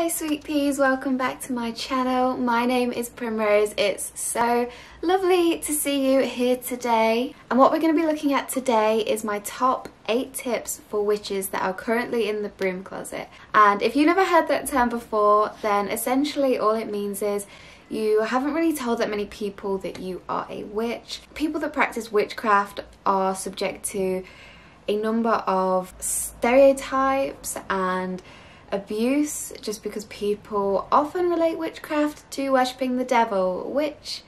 Hi sweet peas, welcome back to my channel. My name is Primrose. It's so lovely to see you here today. And what we're going to be looking at today is my top 8 tips for witches that are currently in the broom closet. And if you've never heard that term before, then essentially all it means is you haven't really told that many people that you are a witch. People that practice witchcraft are subject to a number of stereotypes and abuse just because people often relate witchcraft to worshipping the devil, which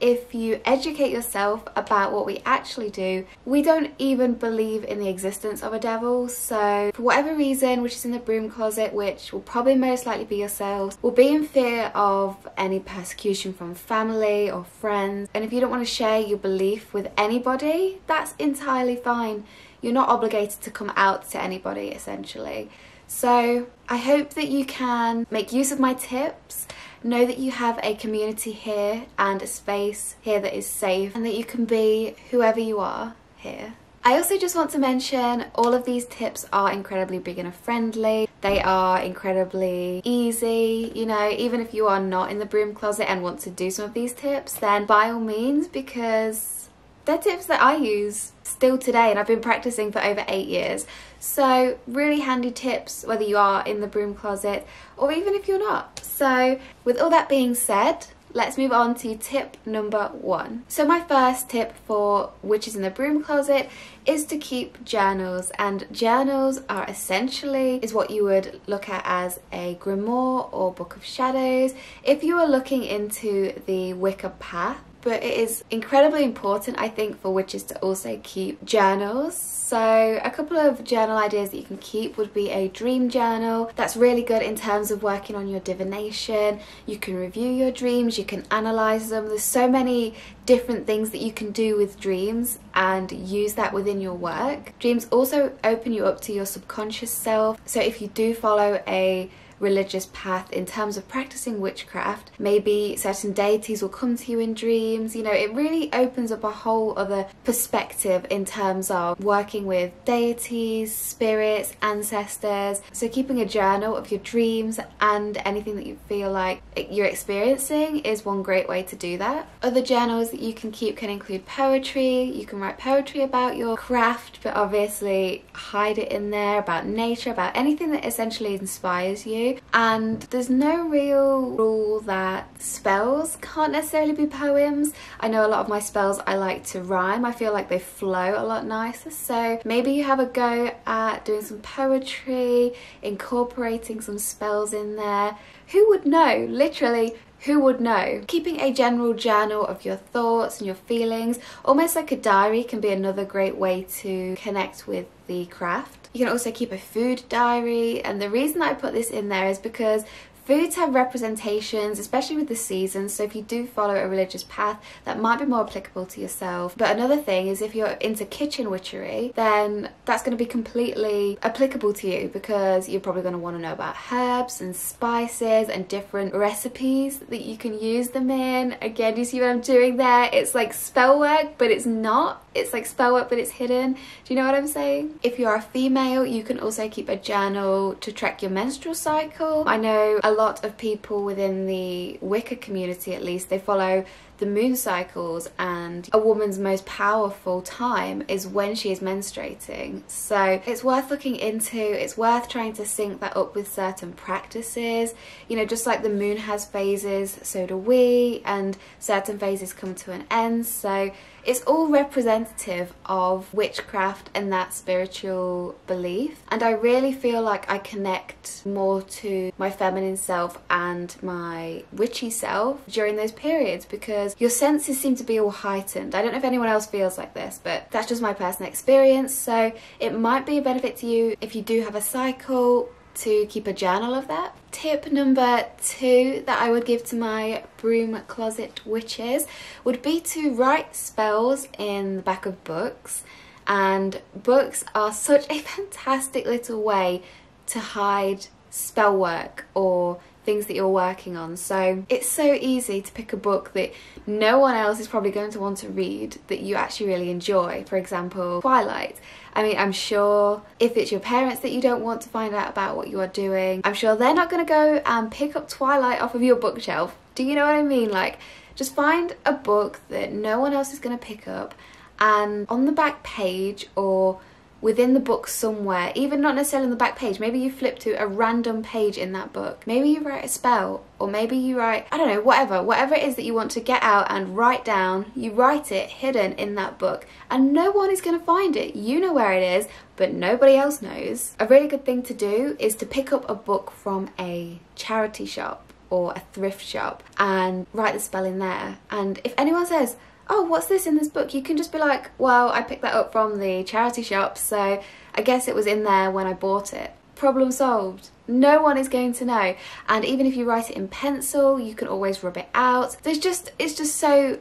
if you educate yourself about what we actually do, we don't even believe in the existence of a devil. So for whatever reason, which is in the broom closet, which will probably most likely be yourselves, will be in fear of any persecution from family or friends. And if you don't want to share your belief with anybody, that's entirely fine. You're not obligated to come out to anybody, essentially. So I hope that you can make use of my tips, know that you have a community here and a space here that is safe, and that you can be whoever you are here. I also just want to mention all of these tips are incredibly beginner friendly, they are incredibly easy, you know, even if you are not in the broom closet and want to do some of these tips, then by all means, because they're tips that I use still today and I've been practicing for over 8 years. So really handy tips whether you are in the broom closet or even if you're not. So with all that being said, let's move on to tip number 1. So my first tip for witches in the broom closet is to keep journals, and journals are essentially what you would look at as a grimoire or book of shadows if you were looking into the Wicca path. But it is incredibly important, I think, for witches to also keep journals. So a couple of journal ideas that you can keep would be a dream journal. That's really good in terms of working on your divination. You can review your dreams, you can analyze them. There's so many different things that you can do with dreams and use that within your work. Dreams also open you up to your subconscious self. So if you do follow a religious path in terms of practicing witchcraft, maybe certain deities will come to you in dreams. You know, it really opens up a whole other perspective in terms of working with deities, spirits, ancestors. So keeping a journal of your dreams and anything that you feel like you're experiencing is one great way to do that. Other journals that you can keep can include poetry. You can write poetry about your craft, but obviously hide it in there, about nature, about anything that essentially inspires you. And there's no real rule that spells can't necessarily be poems. I know a lot of my spells I like to rhyme. I feel like they flow a lot nicer. So maybe you have a go at doing some poetry, incorporating some spells in there. Who would know? Literally, who would know? Keeping a general journal of your thoughts and your feelings, almost like a diary, can be another great way to connect with the craft. You can also keep a food diary, and the reason that I put this in there is because foods have representations, especially with the seasons, so if you do follow a religious path, that might be more applicable to yourself. But another thing is if you're into kitchen witchery, then that's going to be completely applicable to you because you're probably going to want to know about herbs and spices and different recipes that you can use them in. Again, do you see what I'm doing there? It's like spell work, but it's not. It's like spell work, but it's hidden. Do you know what I'm saying? If you're a female, you can also keep a journal to track your menstrual cycle. I know a lot of people within the Wicca community, at least, they follow the moon cycles, and a woman's most powerful time is when she is menstruating. So it's worth looking into, it's worth trying to sync that up with certain practices. You know, just like the moon has phases, so do we, and certain phases come to an end. So it's all representative of witchcraft and that spiritual belief. And I really feel like I connect more to my feminine self and my witchy self during those periods because your senses seem to be all heightened. I don't know if anyone else feels like this, but that's just my personal experience. So it might be a benefit to you if you do have a cycle to keep a journal of that. Tip number 2 that I would give to my broom closet witches would be to write spells in the back of books. And books are such a fantastic little way to hide spell work or things that you're working on. So it's so easy to pick a book that no one else is probably going to want to read that you actually really enjoy. For example, Twilight. I mean, I'm sure if it's your parents that you don't want to find out about what you are doing, I'm sure they're not going to go and pick up Twilight off of your bookshelf. Do you know what I mean? Like, just find a book that no one else is going to pick up, and on the back page or within the book somewhere, even not necessarily on the back page, maybe you flip to a random page in that book, maybe you write a spell, or maybe you write, I don't know, whatever it is that you want to get out and write down, you write it hidden in that book, and no one is going to find it. You know where it is, but nobody else knows. A really good thing to do is to pick up a book from a charity shop or a thrift shop and write the spell in there, and if anyone says, oh, what's this in this book? You can just be like, well, I picked that up from the charity shop, so I guess it was in there when I bought it. Problem solved. No one is going to know. And even if you write it in pencil, you can always rub it out. There's just, it's just so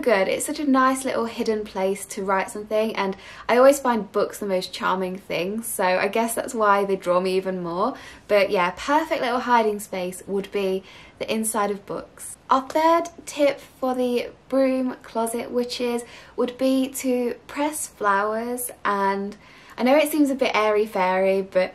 good. It's such a nice little hidden place to write something, and I always find books the most charming thing, so I guess that's why they draw me even more. But yeah, perfect little hiding space would be the inside of books. Our third tip for the broom closet witches would be to press flowers, and I know it seems a bit airy-fairy, but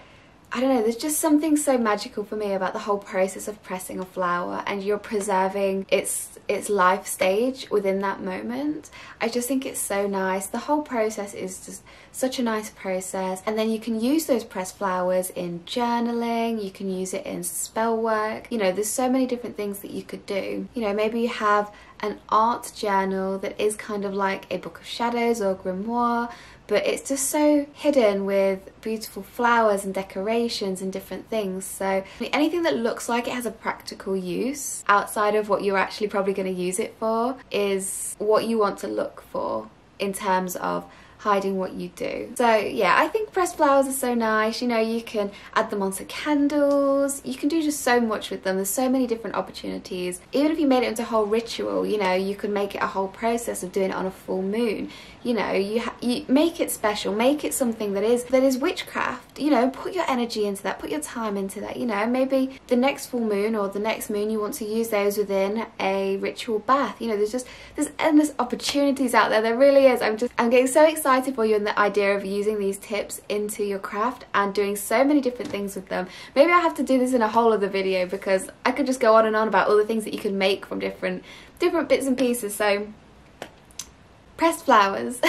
I don't know, there's just something so magical for me about the whole process of pressing a flower, and you're preserving its life stage within that moment. I just think it's so nice. The whole process is just such a nice process, and then you can use those pressed flowers in journaling, you can use it in spell work. You know, there's so many different things that you could do. You know, maybe you have an art journal that is kind of like a book of shadows or grimoire, but it's just so hidden with beautiful flowers and decorations and different things. So anything that looks like it has a practical use outside of what you're actually probably going to use it for is what you want to look for in terms of hiding what you do. So yeah, I think pressed flowers are so nice. You know, you can add them onto candles, you can do just so much with them. There's so many different opportunities. Even if you made it into a whole ritual, you know, you could make it a whole process of doing it on a full moon. You know, you make it special, make it something that is witchcraft. You know, put your energy into that, put your time into that. You know, maybe the next full moon or the next moon you want to use those within a ritual bath. You know, there's endless opportunities out there. There really is. I'm getting so excited for you and the idea of using these tips into your craft and doing so many different things with them. Maybe I have to do this in a whole other video, because I could just go on and on about all the things that you can make from different bits and pieces. So pressed flowers.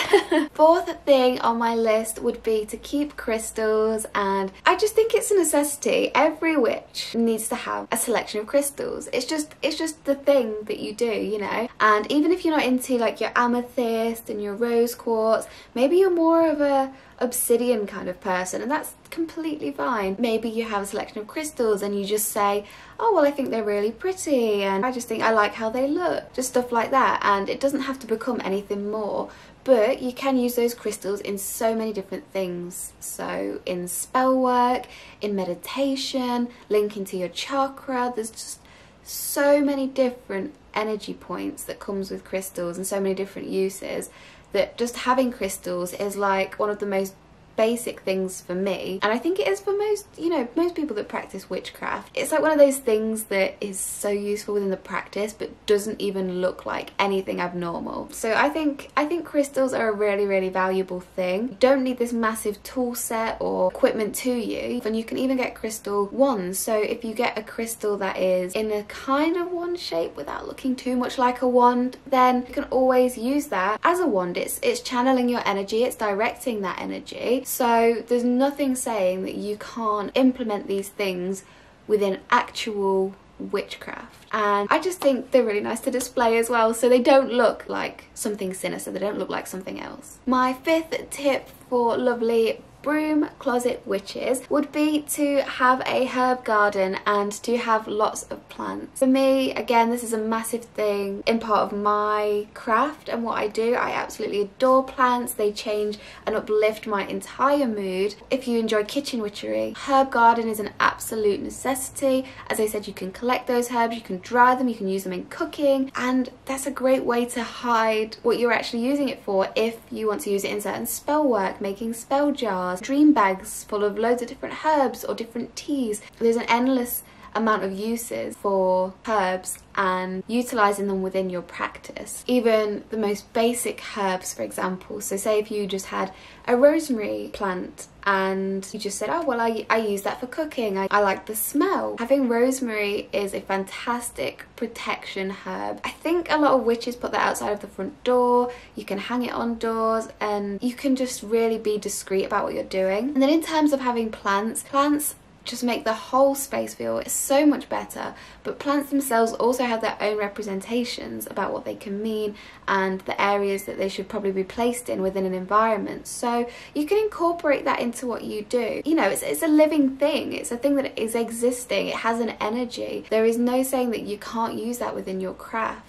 Fourth thing on my list would be to keep crystals, and I just think it's a necessity. Every witch needs to have a selection of crystals. It's just the thing that you do, you know. And even if you're not into like your amethyst and your rose quartz, maybe you're more of a obsidian kind of person, and that's completely fine. Maybe you have a selection of crystals and you just say, oh well, I think they're really pretty and I just think I like how they look, just stuff like that. And it doesn't have to become anything more, but you can use those crystals in so many different things. So in spell work, in meditation, linking to your chakra, there's just so many different energy points that comes with crystals and so many different uses, that just having crystals is like one of the most basic things for me, and I think it is for most, you know, most people that practice witchcraft. It's like one of those things that is so useful within the practice but doesn't even look like anything abnormal. So I think crystals are a really valuable thing. You don't need this massive tool set or equipment to you, and you can even get crystal wands. So if you get a crystal that is in a kind of wand shape without looking too much like a wand, then you can always use that as a wand. It's channeling your energy, it's directing that energy. So there's nothing saying that you can't implement these things within actual witchcraft, and I just think they're really nice to display as well, so they don't look like something sinister, they don't look like something else. My fifth tip for lovely broom closet witches would be to have a herb garden and to have lots of plants. For me, again, this is a massive thing in part of my craft and what I do. I absolutely adore plants. They change and uplift my entire mood. If you enjoy kitchen witchery, herb garden is an absolute necessity. As I said, you can collect those herbs, you can dry them, you can use them in cooking, and that's a great way to hide what you're actually using it for if you want to use it in certain spell work, making spell jars, dream bags full of loads of different herbs or different teas. There's an endless amount of uses for herbs and utilising them within your practice. Even the most basic herbs, for example, so say if you just had a rosemary plant and you just said, oh well, I use that for cooking, I like the smell. Having rosemary is a fantastic protection herb. I think a lot of witches put that outside of the front door, you can hang it on doors, and you can just really be discreet about what you're doing. And then in terms of having plants just make the whole space feel so much better, but plants themselves also have their own representations about what they can mean and the areas that they should probably be placed in within an environment, so you can incorporate that into what you do. You know, it's a living thing, it's a thing that is existing, it has an energy. There is no saying that you can't use that within your craft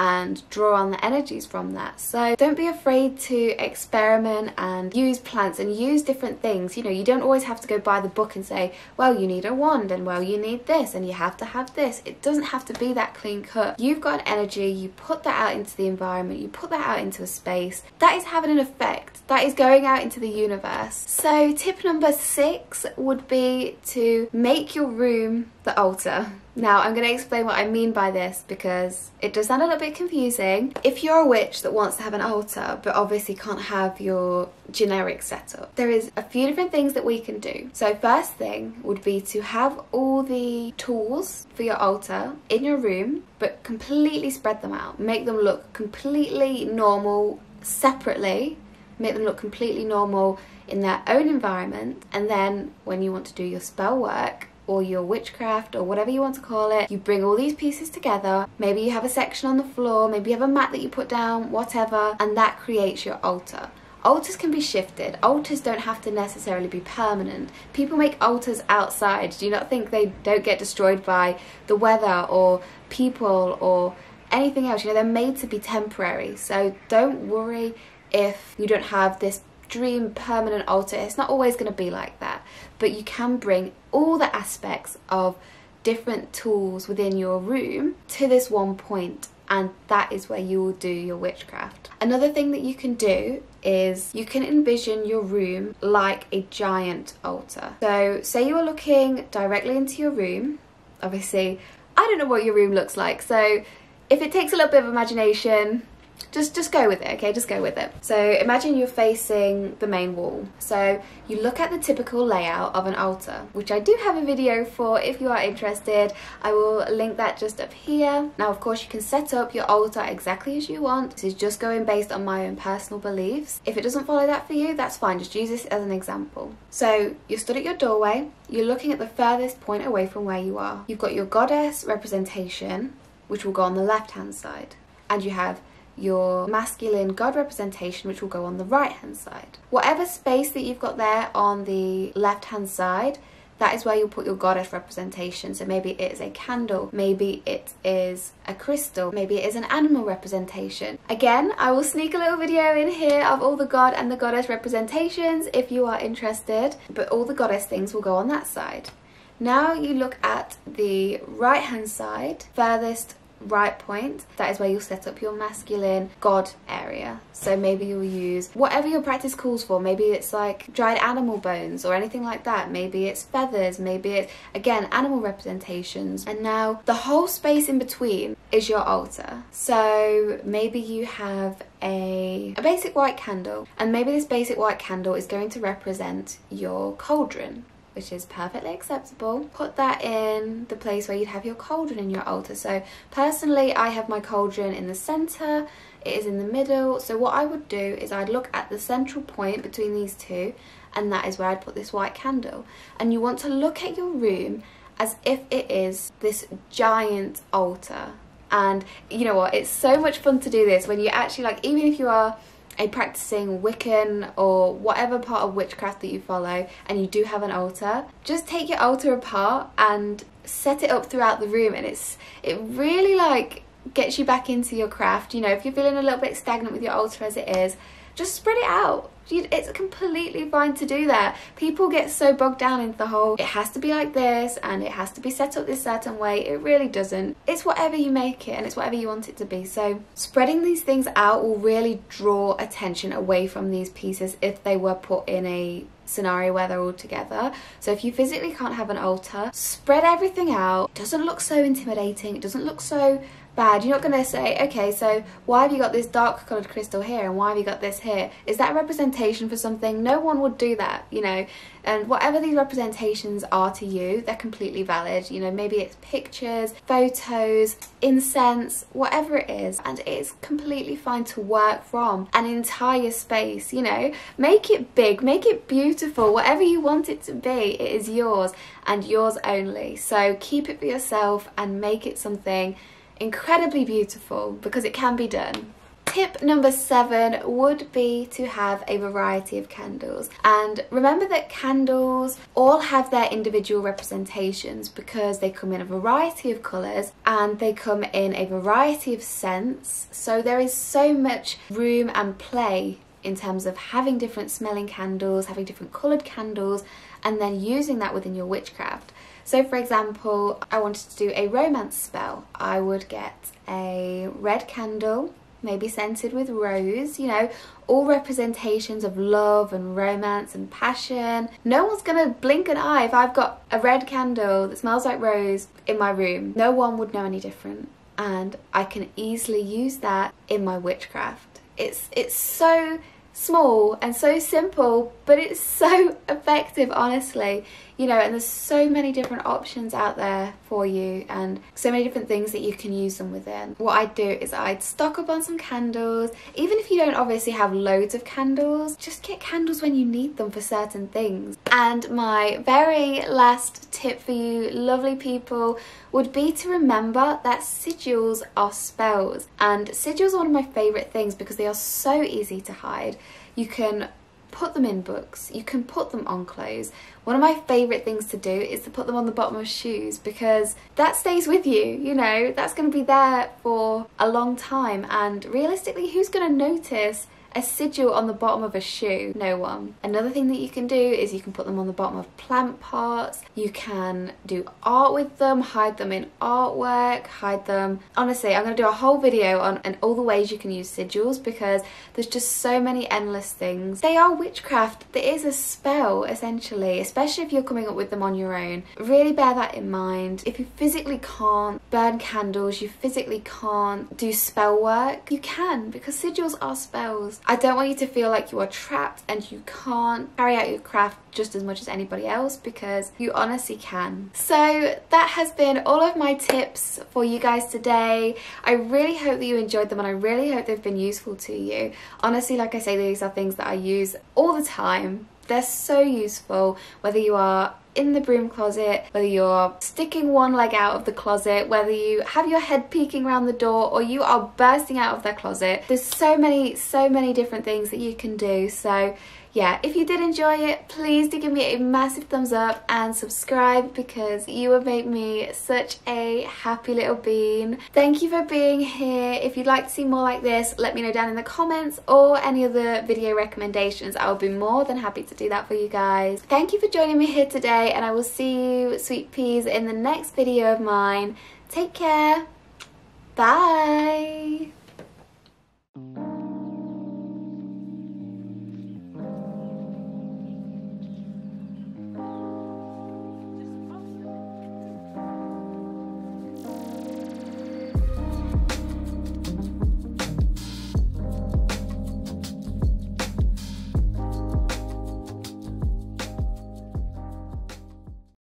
and draw on the energies from that. So don't be afraid to experiment and use plants and use different things. You know, you don't always have to go by the book and say, well, you need a wand, and well, you need this, and you have to have this. It doesn't have to be that clean cut. You've got an energy, you put that out into the environment, you put that out into a space. That is having an effect. That is going out into the universe. So tip number 6 would be to make your room the altar. Now I'm going to explain what I mean by this because it does sound a little bit confusing. If you're a witch that wants to have an altar but obviously can't have your generic setup, there is a few different things that we can do. So first thing would be to have all the tools for your altar in your room but completely spread them out. Make them look completely normal separately. Make them look completely normal in their own environment, and then when you want to do your spell work or your witchcraft or whatever you want to call it, you bring all these pieces together. Maybe you have a section on the floor, maybe you have a mat that you put down, whatever, and that creates your altar. Altars can be shifted. Altars don't have to necessarily be permanent. People make altars outside. Do you not think they don't get destroyed by the weather or people or anything else? You know, they're made to be temporary. So don't worry if you don't have this dream permanent altar. It's not always going to be like that, but you can bring all the aspects of different tools within your room to this one point, and that is where you will do your witchcraft. Another thing that you can do is you can envision your room like a giant altar. So say you are looking directly into your room. Obviously I don't know what your room looks like, so if it takes a little bit of imagination, just go with it, okay? Just go with it. So imagine you're facing the main wall. So you look at the typical layout of an altar, which I do have a video for if you are interested. I will link that just up here. Now, of course, you can set up your altar exactly as you want. This is just going based on my own personal beliefs. If it doesn't follow that for you, that's fine. Just use this as an example. So you stood at your doorway. You're looking at the furthest point away from where you are. You've got your goddess representation, which will go on the left-hand side. And you have your masculine god representation, which will go on the right hand side. Whatever space that you've got there on the left hand side, that is where you'll put your goddess representation. So maybe it is a candle, maybe it is a crystal, maybe it is an animal representation. Again, I will sneak a little video in here of all the god and the goddess representations if you are interested, but all the goddess things will go on that side. Now you look at the right hand side, furthest right point, that is where you'll set up your masculine god area. So maybe you'll use whatever your practice calls for. Maybe it's like dried animal bones or anything like that. Maybe it's feathers, maybe it's, again, animal representations. And now the whole space in between is your altar. So maybe you have a basic white candle, and maybe this basic white candle is going to represent your cauldron, which is perfectly acceptable. Put that in the place where you'd have your cauldron in your altar. So personally, I have my cauldron in the center, it is in the middle. So what I would do is I'd look at the central point between these two, and that is where I'd put this white candle. And you want to look at your room as if it is this giant altar. And you know what, it's so much fun to do this when you actually, like, even if you are a practicing Wiccan or whatever part of witchcraft that you follow and you do have an altar, just take your altar apart and set it up throughout the room, and it really, like, gets you back into your craft. You know, if you're feeling a little bit stagnant with your altar as it is, just spread it out. It's completely fine to do that. People get so bogged down into the whole, it has to be like this and it has to be set up this certain way. It really doesn't. It's whatever you make it, and it's whatever you want it to be. So spreading these things out will really draw attention away from these pieces if they were put in a scenario where they're all together. So if you physically can't have an altar, spread everything out. It doesn't look so intimidating, it doesn't look so bad. You're not going to say, okay, so why have you got this dark coloured crystal here and why have you got this here? Is that representation for something? No one would do that, you know. And whatever these representations are to you, they're completely valid. You know, maybe it's pictures, photos, incense, whatever it is. And it's completely fine to work from an entire space, you know. Make it big, make it beautiful, whatever you want it to be, it is yours and yours only. So keep it for yourself and make it something incredibly beautiful, because it can be done. Tip number 7 would be to have a variety of candles, and remember that candles all have their individual representations because they come in a variety of colours and they come in a variety of scents, so there is so much room and play in terms of having different smelling candles, having different coloured candles, and then using that within your witchcraft. So for example, I wanted to do a romance spell. I would get a red candle, maybe scented with rose, you know, all representations of love and romance and passion. No one's gonna blink an eye if I've got a red candle that smells like rose in my room. No one would know any different, and I can easily use that in my witchcraft. It's so small and so simple, but it's so effective, honestly, you know. And there's so many different options out there for you and so many different things that you can use them within. What I'd do is I'd stock up on some candles. Even if you don't obviously have loads of candles, just get candles when you need them for certain things. And my very last tip for you lovely people would be to remember that sigils are spells, and sigils are one of my favourite things because they are so easy to hide. You can put them in books, you can put them on clothes. One of my favourite things to do is to put them on the bottom of shoes, because that stays with you, you know, that's going to be there for a long time. And realistically, who's going to notice a sigil on the bottom of a shoe? No one. Another thing that you can do is you can put them on the bottom of plant pots, you can do art with them, hide them in artwork, hide them. Honestly, I'm going to do a whole video on all the ways you can use sigils, because there's just so many endless things. They are witchcraft, there is a spell essentially, especially if you're coming up with them on your own. Really bear that in mind. If you physically can't burn candles, you physically can't do spell work, you can, because sigils are spells. I don't want you to feel like you are trapped and you can't carry out your craft just as much as anybody else, because you honestly can. So that has been all of my tips for you guys today. I really hope that you enjoyed them and I really hope they've been useful to you. Honestly, like I say, these are things that I use all the time. They're so useful, whether you are in the broom closet, whether you're sticking one leg out of the closet, whether you have your head peeking around the door, or you are bursting out of their closet. There's so many different things that you can do. So yeah, if you did enjoy it, please do give me a massive thumbs up and subscribe, because you would make me such a happy little bean. Thank you for being here. If you'd like to see more like this, let me know down in the comments, or any other video recommendations. I will be more than happy to do that for you guys. Thank you for joining me here today, and I will see you, sweet peas, in the next video of mine. Take care. Bye.